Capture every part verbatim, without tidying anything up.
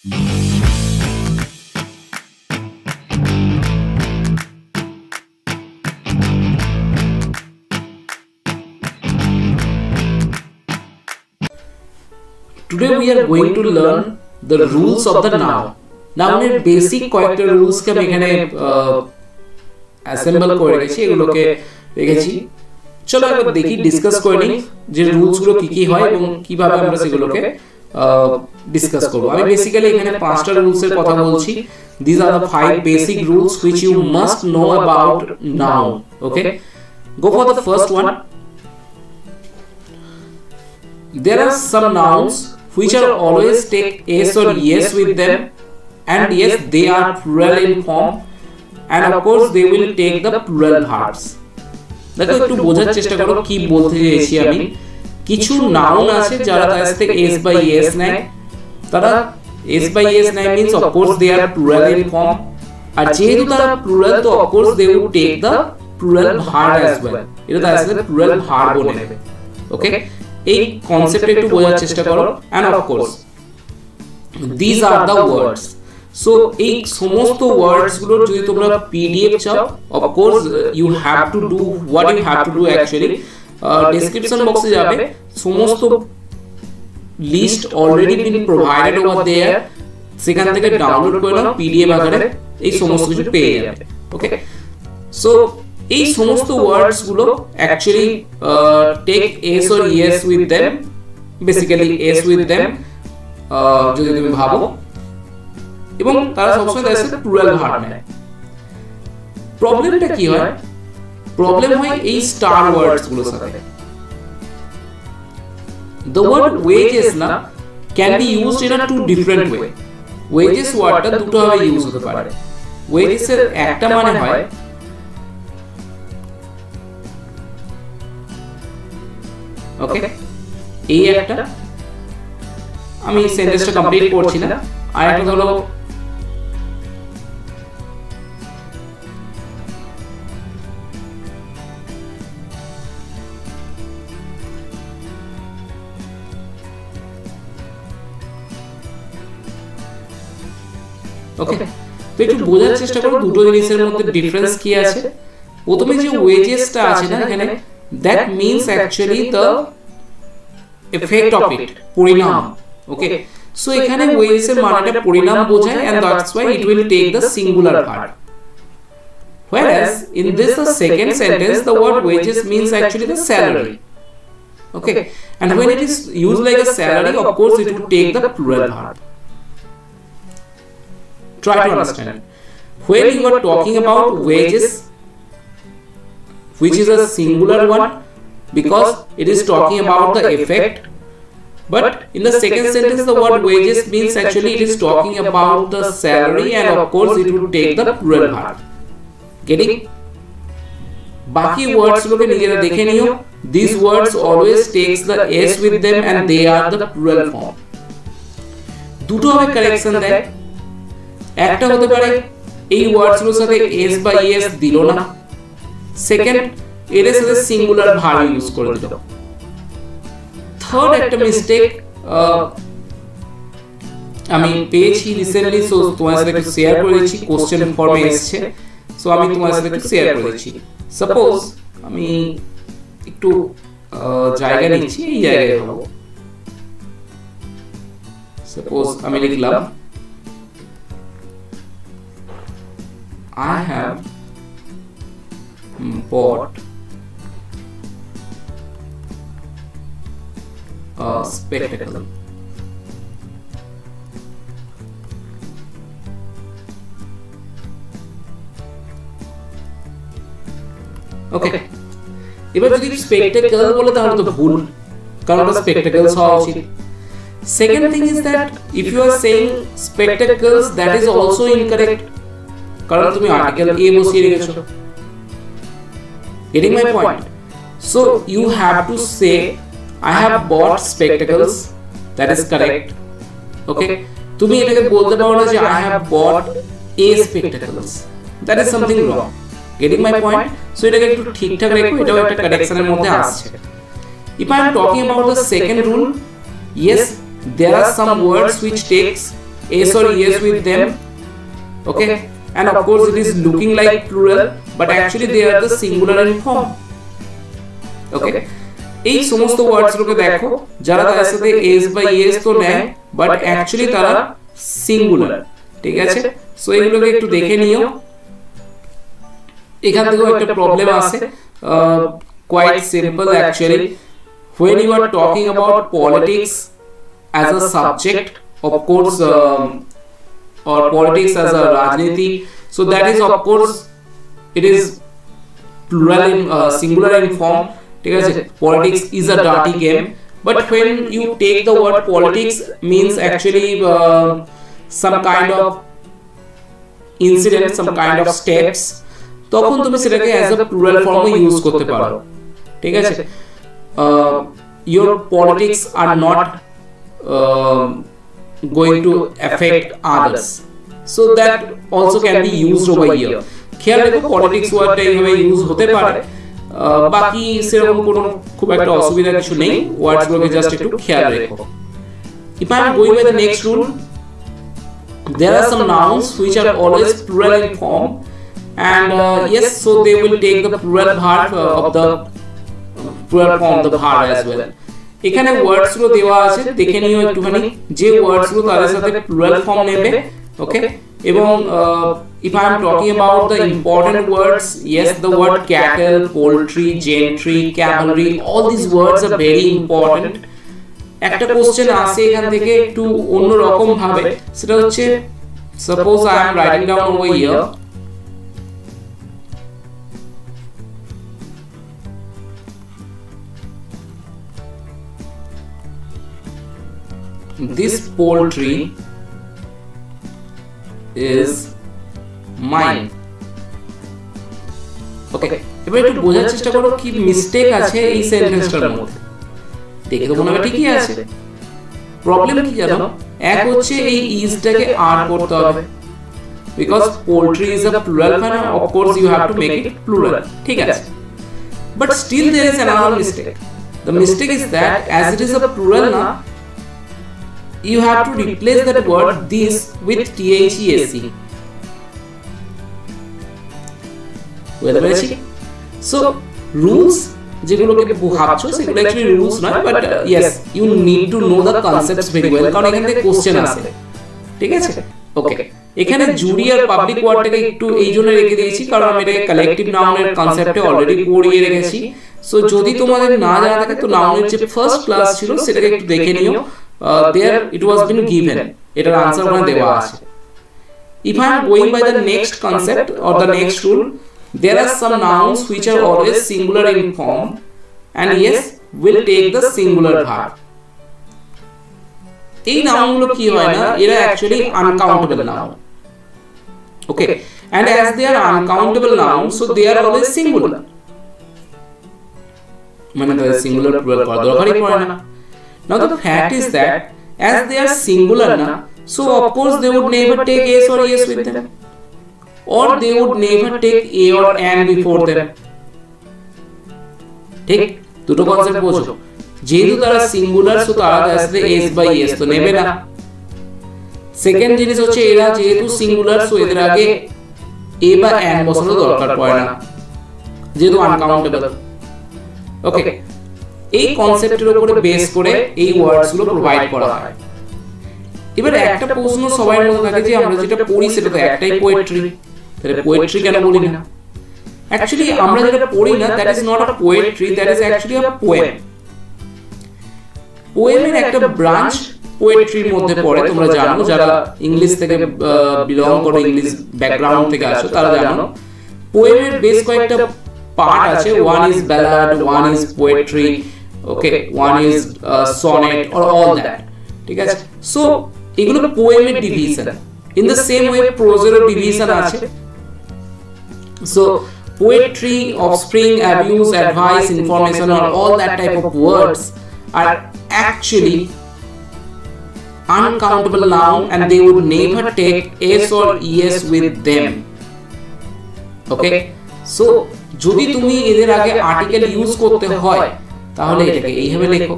Today we are going to learn the rules of the noun. Noun er basic koyekta rules ke ami ekhane assemble kore rechechi, egulo ke rekhechi. Cholo ekbar dekhi discuss kore ni je rules gulo ki ki hoy ebong kibhabe amra segulo ke discuss korbo. Ami basically ekhane five ta rules er kotha bolchi. These are the five basic rules which you must know about noun. Okay, go for the first one. There are some nouns which are always take s or yes with them, and yes, they are plural in form, and of course they will take the plural parts. দেখো একটু বোঝার চেষ্টা করো কি বলতে চাইছি আমি। কিছু নাউন আছে যারা তার থেকে s by s নেয়, তারা s by s নেয় means of course they are plural in form, আর যেহেতু তারা plural তো of course they will take the plural part as well. এটা তার আসলে plural part বলে নেবে। ওকে, এই কনসেপ্টটা একটু বোঝার চেষ্টা করো। and of course these are the words. So এই সমস্ত words গুলো যদি তোমরা পিডিএফ চাও, of course you have to do what you have to do actually. Description box এ যাবে, সমস্ত list already been provided over there, সেখান থেকে ডাউনলোড করে নাও পিডিএফ আকারে, এই সমস্ত কিছু পেয়ে যাবে। ওকে, সো এই সমস্ত words গুলো actually take s or yes with them, basically s with them যদি তুমি ভাবো, এবং তারা সবসময় তার সাথে প্লুরাল ভার্ব নেয়। প্রবলেমটা কি হয়? প্রবলেম হয় এই স্টার ওয়ার্ডস গুলোর সাথে। দ্য ওয়ার্ড ওয়েজেস না can be used in a two different way. Wages ওয়ার্ডটা দুটো ভাবে ইউজ হতে পারে। ওয়েজেস এর একটা মানে হয় ওকে, এই একটা আমি সেন্টেন্সটা কমপ্লিট করছি না। আর একটা হলো ওকে, তো একটু বোঝার চেষ্টা করো দুটো জিনিসের মধ্যে ডিফারেন্স কি আছে। প্রথমে যে ওয়েজেসটা আছে না এখানে, that means actually the effect of it, পরিণাম। ওকে, সো এখানে ওয়েজেস এর মানেটা পরিণাম বোঝায়, and that's why it will take the singular part. Whereas in this the second sentence the word wages means actually the salary. Okay, and when it is used like a salary, of course it would take the plural part. Try to understand. When you are talking about wages, which is a singular one because it is talking about the effect, but in the second sentence the word wages means actually it is talking about the salary, and of course it will take the plural part. Getting? Baki words look at nijera dekhe niyo. These words always takes the s with them, and they are the plural form. Duto hobe correction dai. Ekta hote pare ei words gulo sathe s by s dilo na, second er sathe singular verb use kore dilo. Third একটা mistake আমি পেয়েছি recently, so তোমার সাথে একটু share করেছি, question ফর্মে এসেছে, so আমি তোমার সাথে একটু শেয়ার করেছি। সাপোজ আমি একটু জায়গা নিচ্ছি, এই জায়গায় হবো, সাপোজ আমি লিখলাম I have bought a spectacle. Okay, এবার যদি spectacle বলে তাহলে তো ভুল, কারণ ওটা spectacles হওয়া উচিত। Second thing is that if you are saying spectacles, that is also incorrect, কারণ তুমি article a বসিয়ে রেখেছো। Getting my point? So you have to say I have bought spectacles. That is correct. Okay. Tumi etake bolte paro na je I have bought a spectacles. That is something wrong. Getting my point? So etake ekটু ঠিকঠাক রেখো, এটাও একটা correction এর মধ্যে আসছে। If I am talking about the second rule, yes, there are some words which takes yes or yes with them. Okay, and of course it is looking like plural, but actually they are the singular and form. Okay, এই সমস্ত ওয়ার্ডস গুলোকে দেখো যারা তার সাথে S by S তো নেয় but actually তারা সিঙ্গুলার, ঠিক আছে? সো এগুলোকে একটু দেখে নিও। এখান থেকে একটা প্রবলেম আছে, quite simple actually. When you are talking about politics as a subject, of course um, or politics as a রাজনীতি, so that is of course it is plural in uh, singular in form. Politics is a dirty game, but when you take the word politics means actually uh, some kind of incident, some kind of steps, তখন তুমি সেটাকে as a plural form use করতে পারো, ঠিক আছে? Your politics are not uh, going to affect others, so that also can be used over here. খেয়াল রেখো politics word এইভাবে use হতে পারে। বাকি সেরকম কোনো খুব একটা অসুবিধা কিছু নেই, ওয়ার্ডসগুলোকে জাস্ট একটু খেয়াল রেখো। If I am going by the next rule, there are some nouns which are always plural in form, and uh, yes, so they will take the plural verb uh, of the plural form of the verb as well. এখানে ওয়ার্ডসগুলো দেওয়া আছে, দেখে নিও একটুখানি যে ওয়ার্ডসগুলো তাদের সাথে plural form নেবে। ওকে, এবং if I am talking about the important words, yes, the word cattle, poultry, gentry, cavalry, all these words are very important. একটা কোশ্চেন আসে এখান থেকে একটু অন্যরকম ভাবে, সেটা হচ্ছে suppose I am writing down over here, this poultry is mine. Okay, এবার একটু বোঝার চেষ্টা করো কি মিস্টেক আছে এই সেন্টেন্সটার মধ্যে। দেখে তো মনে হয় ঠিকই আছে, প্রবলেম কি জানো? এক হচ্ছে এই ইজটাকে আর করতে হবে, because poultry is a plural form, of course you have to make it plural, ঠিক আছে? But still there is another mistake. The mistake is that as it is a plural na, you have to replace that word this with these. বুঝতে পেরেছি? So rules যেগুলোকে ভাবছো সেগুলো actually rules নয়, but yes you need to know the concepts very well, কারণ এখানে question আসে, ঠিক আছে? ওকে, এখানে জুরি আর পাবলিক ওয়ার্ডটাকে একটু এই জন্য রেখে দিয়েছি কারণ আমি এটাকে কালেকটিভ নাউনের কনসেপ্টে অলরেডি পড়িয়ে রেখেছি। সো যদি তোমাদের না জানা থাকে তো নাউনের যে ফার্স্ট ক্লাস ছিল সেটাকে একটু দেখে নিও, দেয়ার ইট ওয়াজ বিন গিভেন, এটার আনসার ওখানে দেওয়া আছে। If I am going by the next concept or the next rule, there are some nouns which are always singular in form, and yes, will take the singular verb. These nouns ki hoy na, they are actually uncountable nouns. Okay, and as they are uncountable nouns, so they are always singular. Mane the singular plural kor dorkari pore na. Now the fact is that as they are singular na, so of course they would never take yes or yes with them, or they would never take a or an before them. ঠিক, দুটো concept বোঝো। যেহেতু তারা singular so তারা আসলে S by S তো নেবে না। সেকেন্ড জিনিস হচ্ছে এরা যেহেতু সিঙ্গুলার সো এদের আগে এ বা অ্যান বসানো দরকার পড়ে না, যেহেতু আনকাউন্টেবল। ওকে, এই কনসেপ্টের উপরে বেস করে এই ওয়ার্ডস গুলো প্রোভাইড করা হয়। এবার একটা প্রশ্ন সবার মধ্যে থাকে যে আমরা যেটা পড়ি সেটা তো একটাই পোয়েট্রি, তাহলে পোয়েট্রি কেন বলি না? অ্যাকচুয়ালি আমরা যেটা পড়ি না that is not a poetry, that is actually a poem. পোয়েমের একটা ব্রাঞ্চ পোয়েট্রির মধ্যে পড়ে, তোমরা জানো যারা ইংলিশ থেকে বিলং করো, ইংলিশ ব্যাকগ্রাউন্ড থেকে আসো তারা জানো পোয়েমের বেশ কয়েকটা পার্ট আছে। One is ballad, one is poetry, okay, one is sonnet or all that, ঠিক আছে? সো এগুলো পোয়েমের division. In the same way প্রোজেরও ডিভিশন আছে। So poetry, offspring, abuse, advice, information or all that type of words are actually uncountable noun and they would never take S or ES with them. Okay, so যদি তুমি এদের আগে article use করতে হয় তাহলে এটাকে এইভাবে লেখো।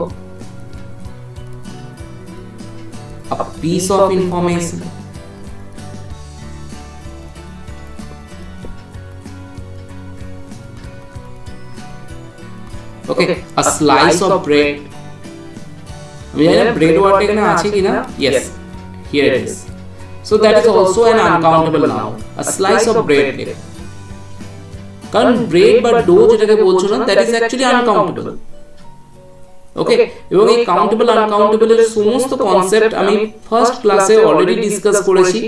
a piece of information. Okay, a slice of bread. Bread yes, here it is. So that is also an uncountable noun. A slice of bread. Because bread but dough that is actually uncountable. Okay, okay. Countable uncountable সমস্ত concept I mean first class already discussed korechi.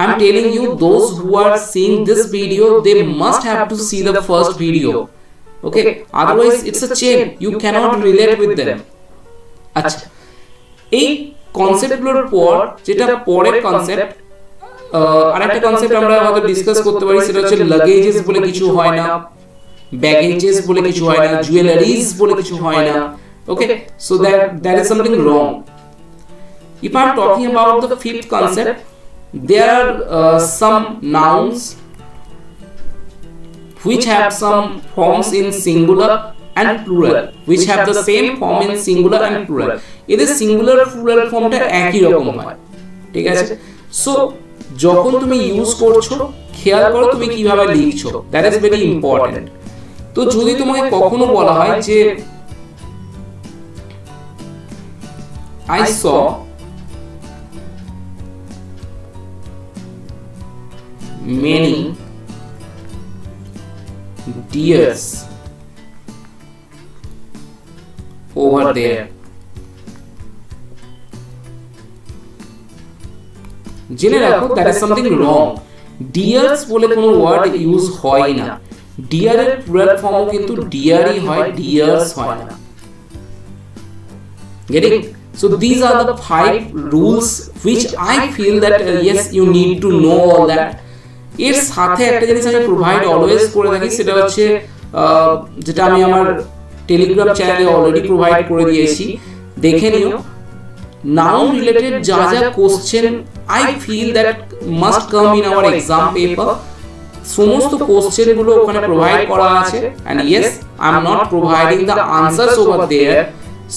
I am telling you those who are seeing this video they must have to see the first video. Okay, otherwise it's a chain, you cannot relate with them. Acha ei concept গুলোর পর যেটা পরের concept আরেকটা concept আমরা হয়তো discuss করতে পারি সেটা হচ্ছে লাগেজেস বলে কিছু হয় না, baggages বলে কিছু হয় না, jewelries বলে কিছু হয় না. Okay, so that that is something wrong. If I am talking about the fifth concept, there are uh, some nouns which have some forms in singular and plural, which have the same form in singular and plural. It is singular plural form ta eki rokom hoy. ঠিক আছে, so যখন তুমি use করছো খেয়াল করো তুমি কিভাবে লিখছো, that is very important. তো যদি তোমাকে কখনো বলা হয় যে I saw many deers over there. Generally, that is something wrong. Deers bole kono word use hoy na. Deer er plural form kintu deeri hoy, deers hoy na. Getting? So these are the five rules which I feel that uh, yes you need to know all that. Its সাথে একটা জিনিস আমি provide always করে থাকি সেটা হচ্ছে যেটা আমি আমার Telegram চ্যানেলে already provide করে দিয়েছি, দেখে নিও. Noun related যা যা question I feel that must come in our exam paper, সমস্ত question গুলো ওখানে provide করা আছে, and yes I am not providing the answers over there.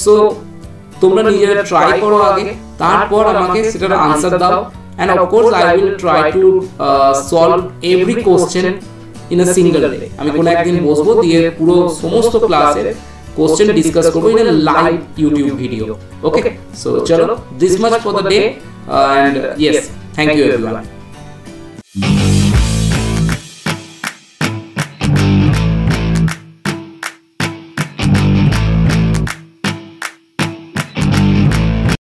So তোমরা নিজেরা ট্রাই করো আগে, তারপর আমাকে সেটার আনসার দাও, and of course I will try to uh, solve every question in a single day. আমি কোন একদিন বসবো দিয়ে পুরো সমস্ত ক্লাসের কোশ্চেন ডিসকাস করব in a live YouTube video. Okay, so চলো, this much for the day, and yes, thank you everyone.